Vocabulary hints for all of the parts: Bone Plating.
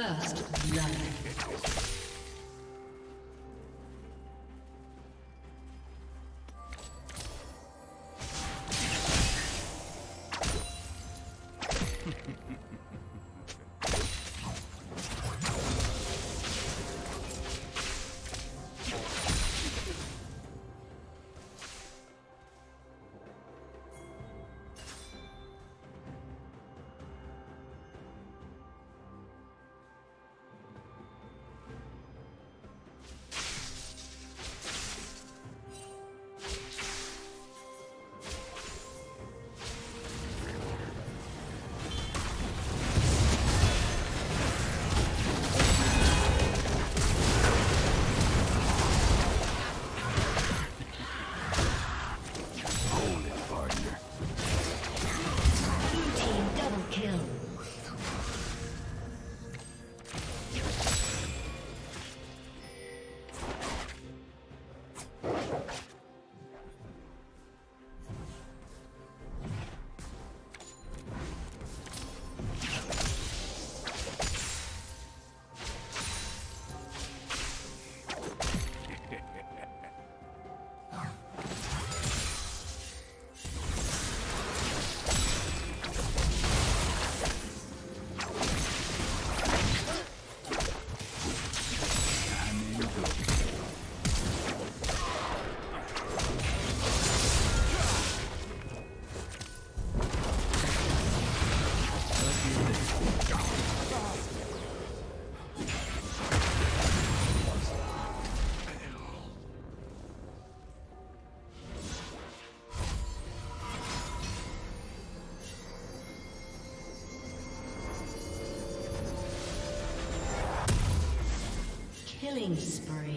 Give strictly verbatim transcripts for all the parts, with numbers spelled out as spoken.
First blood. Killing spree.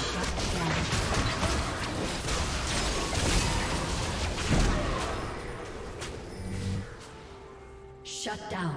Shut down. Shut down.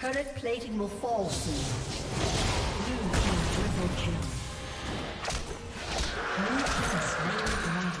Turret plating will fall soon. Blue team triple kill. Blue princess really grinding.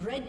Red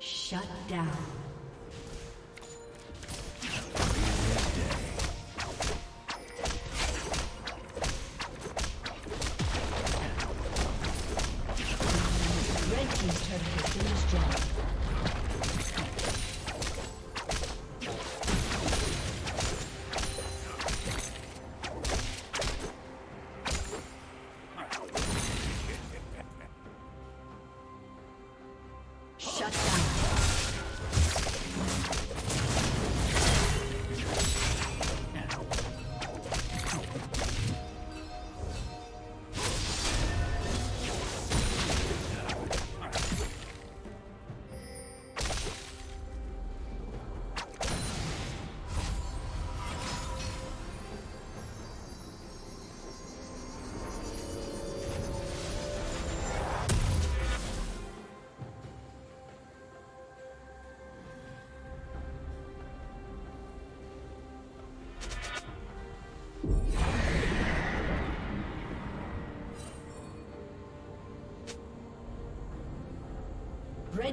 Shut down.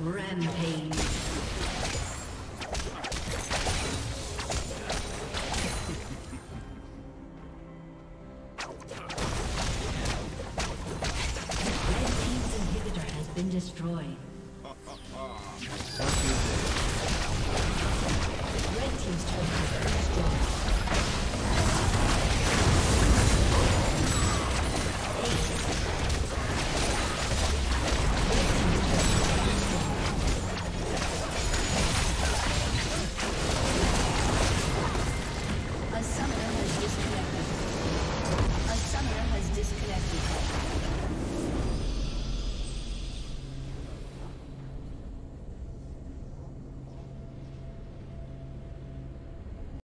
Rampage. Destroyed. Red team's turret.